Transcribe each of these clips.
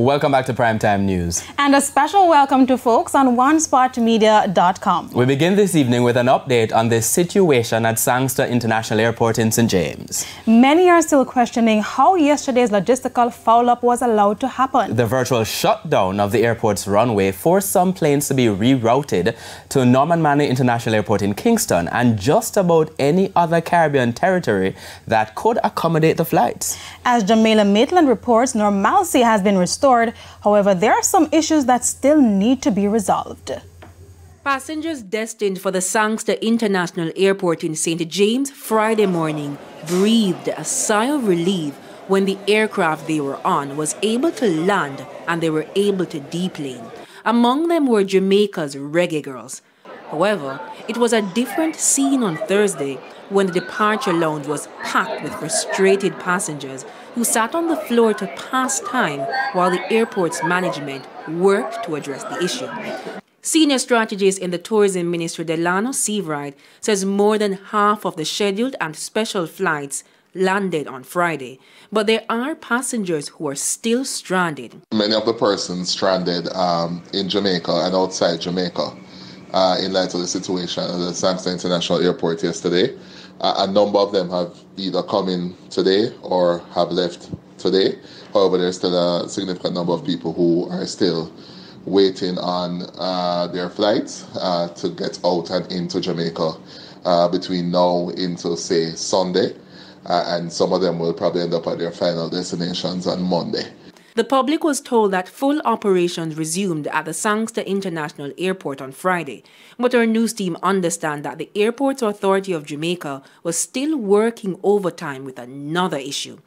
Welcome back to Primetime News. And a special welcome to folks on onespotmedia.com. We begin this evening with an update on the situation at Sangster International Airport in St. James. Many are still questioning how yesterday's logistical foul-up was allowed to happen. The virtual shutdown of the airport's runway forced some planes to be rerouted to Norman Manley International Airport in Kingston and just about any other Caribbean territory that could accommodate the flights. As Jamila Maitland reports, normalcy has been restored. However, there are some issues that still need to be resolved. Passengers destined for the Sangster International Airport in St. James Friday morning breathed a sigh of relief when the aircraft they were on was able to land and they were able to deplane. Among them were Jamaica's Reggae Girls. However, it was a different scene on Thursday when the departure lounge was packed with frustrated passengers who sat on the floor to pass time while the airport's management worked to address the issue. Senior strategist in the tourism ministry, Delano Seaward, says more than half of the scheduled and special flights landed on Friday, but there are passengers who are still stranded. Many of the persons stranded in Jamaica and outside Jamaica in light of the situation at the Sangster International Airport yesterday. A number of them have either come in today or have left today. However, there's still a significant number of people who are still waiting on their flights to get out and into Jamaica between now into, say, Sunday. And some of them will probably end up at their final destinations on Monday. The public was told that full operations resumed at the Sangster International Airport on Friday, but our news team understand that the airport's Authority of Jamaica was still working overtime with another issue.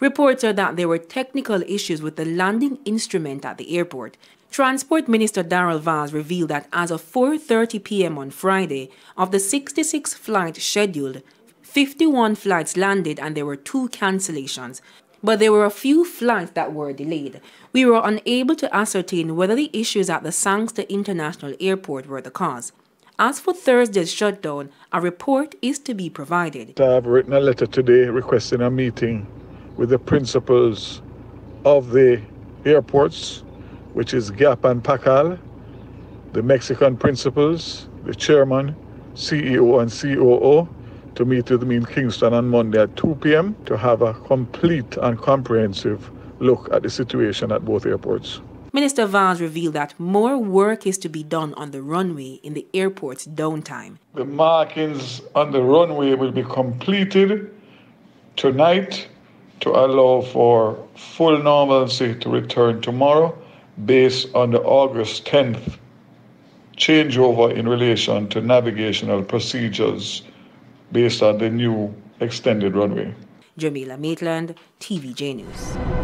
Reports are that there were technical issues with the landing instrument at the airport. Transport Minister Darryl Vaz revealed that as of 4:30 p.m. on Friday, of the 66 flights scheduled, 51 flights landed and there were 2 cancellations. But there were a few flights that were delayed. We were unable to ascertain whether the issues at the Sangster International Airport were the cause. As for Thursday's shutdown, a report is to be provided. I have written a letter today requesting a meeting with the principals of the airports, which is Gap and Pacal, the Mexican principals, the chairman, CEO and COO, to meet with me in Kingston on Monday at 2 p.m. to have a complete and comprehensive look at the situation at both airports. Minister Vaz revealed that more work is to be done on the runway in the airport's downtime. The markings on the runway will be completed tonight to allow for full normalcy to return tomorrow based on the August 10th changeover in relation to navigational procedures based on the new extended runway. Jamila Maitland, TVJ News.